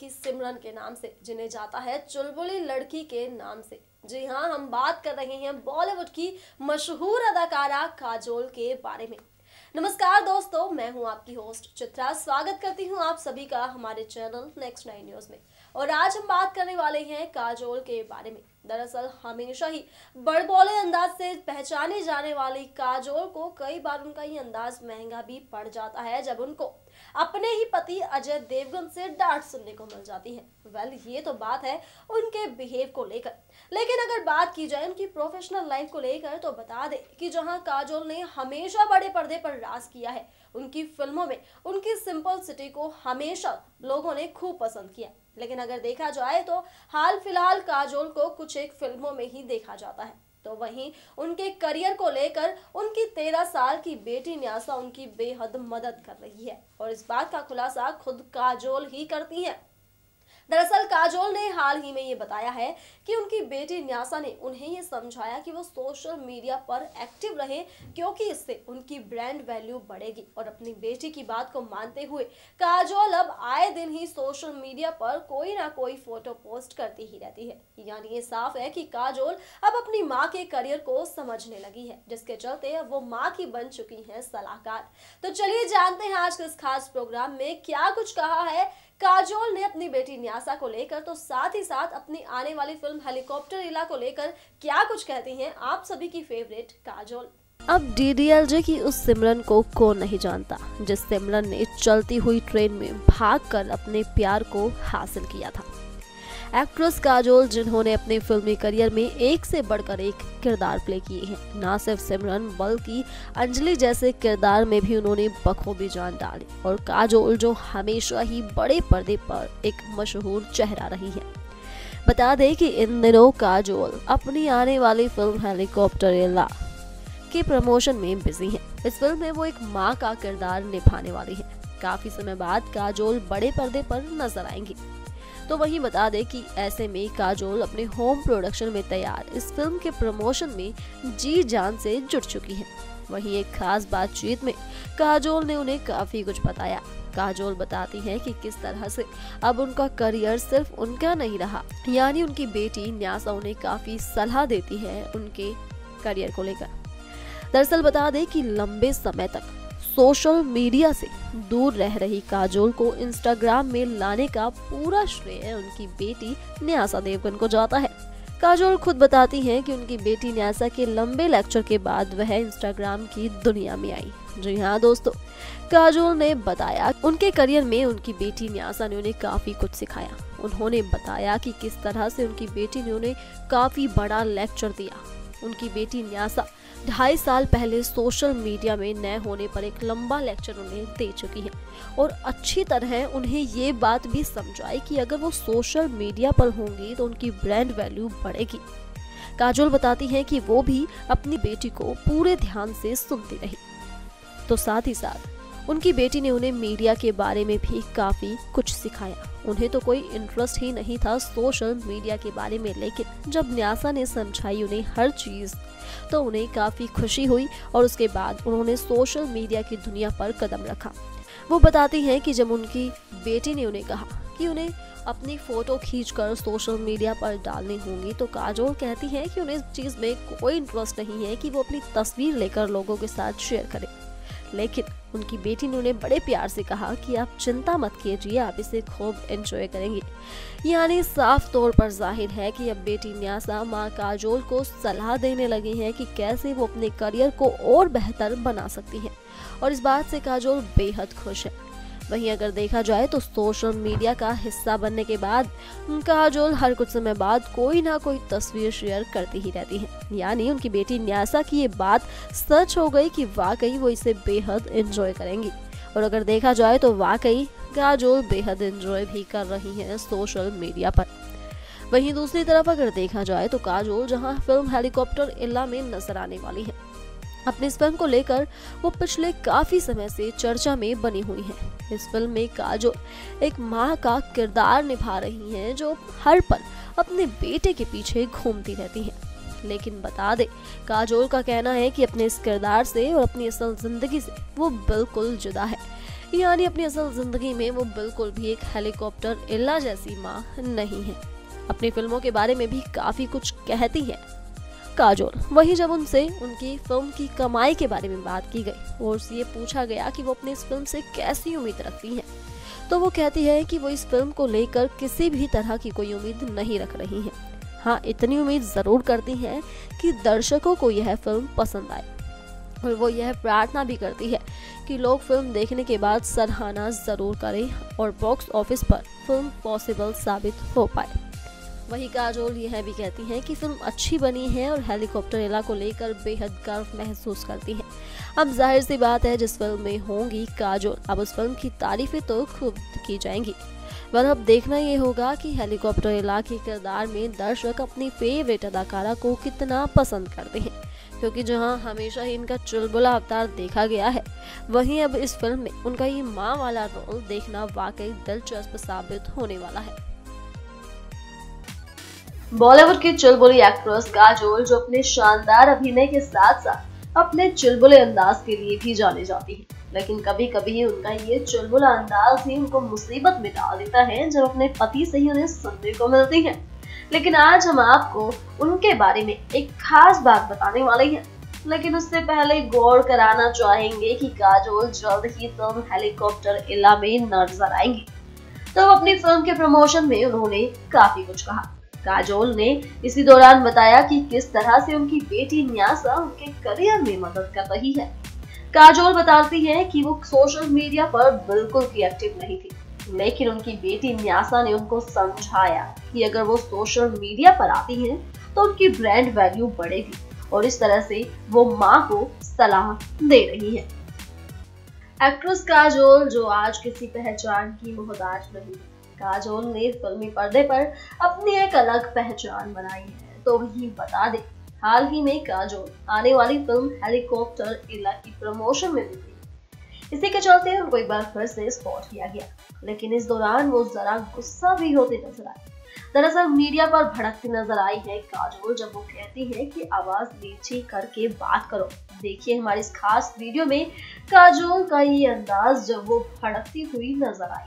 की सिमरन के नाम से, जिन्हें जाता है चुलबुली लड़की के नाम से। जी हाँ, हम बात कर रहे हैं बॉलीवुड की मशहूर अदाकारा काजोल के बारे में। नमस्कार दोस्तों, मैं हूं आपकी होस्ट चित्रा। स्वागत करती हूं आप सभी का हमारे चैनल नेक्स्ट 9 न्यूज में। और आज हम बात करने वाले हैं काजोल के बारे में। दरअसल हमेशा ही बड़बोले अंदाज से पहचाने जाने वाली काजोल को कई बार उनका ये अंदाज महंगा भी पड़ जाता है, जब उनको अपने ही पति अजय देवगन से डांट सुनने को मिल जाती है। वेल, ये तो बात है उनके बिहेव को लेकर, लेकिन अगर बात की जाए उनकी प्रोफेशनल लाइफ को लेकर तो बता दें कि जहां काजोल ने हमेशा बड़े पर्दे पर राज किया है, उनकी फिल्मों में उनकी सिंपल सिटी को हमेशा लोगों ने खूब पसंद किया। लेकिन अगर देखा जाए तो हाल फिलहाल काजोल को कुछ एक फिल्मों में ही देखा जाता है। तो वहीं उनके करियर को लेकर उनकी 13 साल की बेटी न्यासा उनकी बेहद मदद कर रही है, और इस बात का खुलासा खुद काजोल ही करती हैं। दरअसल काजोल ने हाल ही में ये बताया है कि उनकी बेटी न्यासा ने उन्हें ये समझाया कि वो सोशल मीडिया पर एक्टिव रहें, क्योंकि इससे उनकी ब्रांड वैल्यू बढ़ेगी। और अपनी बेटी की बात को मानते हुए काजोल अब आए दिन ही सोशल मीडिया पर कोई ना कोई फोटो पोस्ट करती ही रहती है। यानी ये साफ है कि काजोल अब अपनी माँ के करियर को समझने लगी है, जिसके चलते अब वो माँ की बन चुकी हैं सलाहकार। तो चलिए जानते हैं आज के इस खास प्रोग्राम में क्या कुछ कहा है काजोल ने अपनी बेटी न्यासा को लेकर, तो साथ ही साथ अपनी आने वाली फिल्म हेलीकॉप्टर एला को लेकर क्या कुछ कहती हैं आप सभी की फेवरेट काजोल। अब डीडीएलजे की उस सिमरन को कौन नहीं जानता, जिस सिमरन ने चलती हुई ट्रेन में भागकर अपने प्यार को हासिल किया था। एक्ट्रेस काजोल, जिन्होंने अपने फिल्मी करियर में एक से बढ़कर एक किरदार प्ले किए हैं, ना सिर्फ सिमरन बल्कि अंजलि जैसे किरदार में भी उन्होंने बखूबी जान डाली। और काजोल जो हमेशा ही बड़े पर्दे पर एक मशहूर चेहरा रही है, बता दें कि इन दिनों काजोल अपनी आने वाली फिल्म हेलीकॉप्टर एला के प्रमोशन में बिजी है। इस फिल्म में वो एक माँ का किरदार निभाने वाली है। काफी समय बाद काजोल बड़े पर्दे पर नजर आएंगी। तो वहीं बता दें कि ऐसे में काजोल अपने होम प्रोडक्शन में तैयार इस फिल्म के प्रमोशन में जी जान से जुट चुकी हैं। वहीं एक खास बातचीत में काजोल ने उन्हें काफ़ी कुछ बताया। काजोल बताती हैं कि किस तरह से अब उनका करियर सिर्फ उनका नहीं रहा, यानी उनकी बेटी न्यासा उन्हें काफ़ी सलाह देती है उनके करियर को लेकर। दरअसल बता दें कि लंबे समय तक सोशल मीडिया से दूर रह रही काजोल को इंस्टाग्राम में लाने का पूरा श्रेय उनकी बेटी न्यासा देवगन को जाता है। काजोल खुद बताती हैं कि उनकी बेटी न्यासा के लंबे लेक्चर के बाद वह इंस्टाग्राम की दुनिया में आई। जी हाँ दोस्तों, काजोल ने बताया उनके करियर में उनकी बेटी न्यासा ने उन्हें काफ़ी कुछ सिखाया। उन्होंने बताया कि किस तरह से उनकी बेटी ने उन्हें काफ़ी बड़ा लेक्चर दिया। उनकी बेटी न्यासा 2.5 साल पहले सोशल मीडिया में नए होने पर एक लंबा लेक्चर उन्हें दे चुकी है, और अच्छी तरह उन्हें ये बात भी समझाई कि अगर वो सोशल मीडिया पर होंगी तो उनकी ब्रांड वैल्यू बढ़ेगी। काजोल बताती हैं कि वो भी अपनी बेटी को पूरे ध्यान से सुनती रही। तो साथ ही साथ उनकी बेटी ने उन्हें मीडिया के बारे में भी काफ़ी कुछ सिखाया। उन्हें तो कोई इंटरेस्ट ही नहीं था सोशल मीडिया के बारे में, लेकिन जब न्यासा ने समझाई उन्हें हर चीज़ तो उन्हें काफ़ी खुशी हुई, और उसके बाद उन्होंने सोशल मीडिया की दुनिया पर कदम रखा। वो बताती हैं कि जब उनकी बेटी ने उन्हें कहा कि उन्हें अपनी फ़ोटो खींचकर सोशल मीडिया पर डालनी होंगी, तो काजोल कहती हैं कि उन्हें इस चीज़ में कोई इंटरेस्ट नहीं है कि वो अपनी तस्वीर लेकर लोगों के साथ शेयर करें। लेकिन उनकी बेटी ने उन्हें बड़े प्यार से कहा कि आप चिंता मत कीजिए, आप इसे खूब एंजॉय करेंगे। यानी साफ तौर पर जाहिर है कि अब बेटी न्यासा मां काजोल को सलाह देने लगी हैं कि कैसे वो अपने करियर को और बेहतर बना सकती हैं, और इस बात से काजोल बेहद खुश है। वहीं अगर देखा जाए तो सोशल मीडिया का हिस्सा बनने के बाद काजोल हर कुछ समय बाद कोई ना कोई तस्वीर शेयर करती ही रहती है। यानी उनकी बेटी न्यासा की ये बात सच हो गई कि वाकई वो इसे बेहद एंजॉय करेंगी। और अगर देखा जाए तो वाकई काजोल बेहद एंजॉय भी कर रही हैं सोशल मीडिया पर। वहीं दूसरी तरफ अगर देखा जाए तो काजोल जहाँ फिल्म हेलीकॉप्टर एला में नजर आने वाली है, अपने इस फिल्म को लेकर वो पिछले काफ़ी समय से चर्चा में बनी हुई हैं। इस फिल्म में काजोल एक माँ का किरदार निभा रही हैं, जो हर पल अपने बेटे के पीछे घूमती रहती हैं। लेकिन बता दे काजोल का कहना है कि अपने इस किरदार से और अपनी असल ज़िंदगी से वो बिल्कुल जुदा है। यानी अपनी असल जिंदगी में वो बिल्कुल भी एक हेलीकॉप्टर एला जैसी माँ नहीं है। अपनी फिल्मों के बारे में भी काफी कुछ कहती है काजोल। वहीं जब उनसे उनकी फिल्म की कमाई के बारे में बात की गई और उससे ये पूछा गया कि वो अपनी इस फिल्म से कैसी उम्मीद रखती हैं, तो वो कहती है कि वो इस फिल्म को लेकर किसी भी तरह की कोई उम्मीद नहीं रख रही हैं। हाँ, इतनी उम्मीद ज़रूर करती हैं कि दर्शकों को यह फिल्म पसंद आए और वो यह प्रार्थना भी करती है कि लोग फिल्म देखने के बाद सराहना ज़रूर करें और बॉक्स ऑफिस पर फिल्म पॉसिबल साबित हो पाए। वहीं काजोल यह भी कहती हैं कि फिल्म अच्छी बनी है और हेलीकॉप्टर एला को लेकर बेहद गर्व महसूस करती हैं। अब जाहिर सी बात है, जिस फिल्म में होंगी काजोल, अब उस फिल्म की तारीफें तो खूब की जाएंगी, पर अब देखना ये होगा कि हेलीकॉप्टर एला के किरदार में दर्शक अपनी फेवरेट अदाकारा को कितना पसंद करते हैं, क्योंकि जहाँ हमेशा ही इनका चुलबुला अवतार देखा गया है, वहीं अब इस फिल्म में उनका ये माँ वाला रोल देखना वाकई दिलचस्प साबित होने वाला है। बॉलीवुड की चुलबुली एक्ट्रेस काजोल, जो अपने शानदार अभिनय के साथ साथ अपने चुलबुले अंदाज के लिए भी जानी जाती है, लेकिन कभी कभी उनका ये चुलबुला अंदाज ही उनको मुसीबत में डाल देता है, जब अपने पति से ही उन्हें सुनने को मिलती है। लेकिन आज हम आपको उनके बारे में एक खास बात बताने वाले हैं, लेकिन उससे पहले गौर कराना चाहेंगे कि काजोल जल्द ही फिल्म हेलीकॉप्टर एला में नजर आएंगी। तो अपनी फिल्म के प्रमोशन में उन्होंने काफी कुछ कहा। काजोल ने इसी दौरान बताया कि किस तरह से उनकी बेटी न्यासा उनके करियर में मदद कर रही है। काजोल बताती हैं कि वो सोशल मीडिया पर बिल्कुल भी एक्टिव नहीं थी, लेकिन उनकी बेटी न्यासा ने उनको समझाया कि अगर वो सोशल मीडिया पर आती हैं तो उनकी ब्रांड वैल्यू बढ़ेगी, और इस तरह से वो माँ को सलाह दे रही है। एक्ट्रेस काजोल जो आज किसी पहचान की मोहताज नहीं है। काजोल ने फिल्मी पर्दे पर अपनी एक अलग पहचान बनाई है, तो वही बता दे हाल ही में काजोल आने वाली फिल्म हेलीकॉप्टर एला की प्रमोशन में दिखी। इसी के चलते उनको एक बार फिर से स्पॉट किया गया, लेकिन इस दौरान वो जरा गुस्सा भी होते नजर आए। दरअसल मीडिया पर भड़कती नजर आई है काजोल, जब वो कहती है कि आवाज नीची करके बात करो। देखिए हमारी इस खास वीडियो में काजोल का ये अंदाज, जब वो भड़कती हुई नजर आई।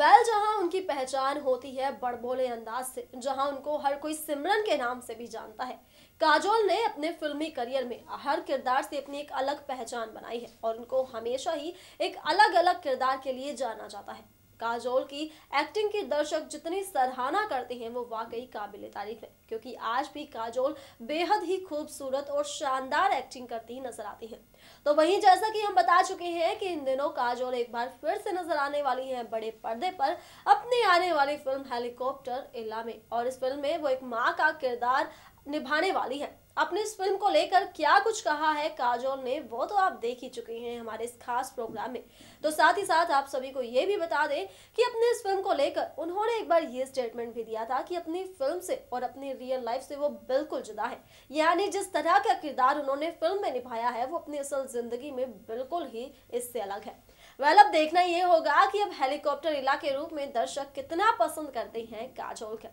वेल, जहां उनकी पहचान होती है बड़बोले अंदाज से, जहां उनको हर कोई सिमरन के नाम से भी जानता है, काजोल ने अपने फिल्मी करियर में हर किरदार से अपनी एक अलग पहचान बनाई है और उनको हमेशा ही एक अलग अलग किरदार के लिए जाना जाता है। काजोल की एक्टिंग की दर्शक जितनी सराहना करते हैं वो वाकई काबिले तारीफ है, क्योंकि आज भी काजोल बेहद ही खूबसूरत और शानदार एक्टिंग करती नजर आती हैं। तो वहीं जैसा कि हम बता चुके हैं कि इन दिनों काजोल एक बार फिर से नजर आने वाली हैं बड़े पर्दे पर अपनी आने वाली फिल्म हेलीकॉप्टर एला में, और इस फिल्म में वो एक माँ का किरदार निभाने वाली है। अपने इस फिल्म को लेकर क्या कुछ कहा है काजोल ने, वो तो आप देख ही चुके हैं हमारे इस खास प्रोग्राम में। तो साथ ही साथ आप सभी को ये भी बता दें कि अपने इस फिल्म को लेकर उन्होंने एक बार ये स्टेटमेंट भी दिया था कि अपनी फिल्म से और अपनी रियल लाइफ से वो बिल्कुल जुदा है, यानी जिस तरह का किरदार उन्होंने फिल्म में निभाया है वो अपनी असल जिंदगी में बिल्कुल ही इससे अलग है। वेल, अब देखना ये होगा कि अब हेलीकॉप्टर एला के रूप में दर्शक कितना पसंद करते हैं काजोल का।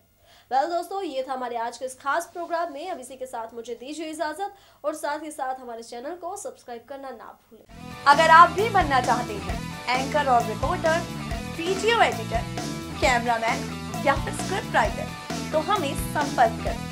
वेल दोस्तों, ये था हमारे आज के इस खास प्रोग्राम में। अब इसी के साथ मुझे दीजिए इजाजत, और साथ ही साथ हमारे चैनल को सब्सक्राइब करना ना भूलें। अगर आप भी बनना चाहते हैं एंकर और रिपोर्टर, वीडियो एडिटर, कैमरामैन या फिर स्क्रिप्ट राइटर, तो हमें संपर्क करें।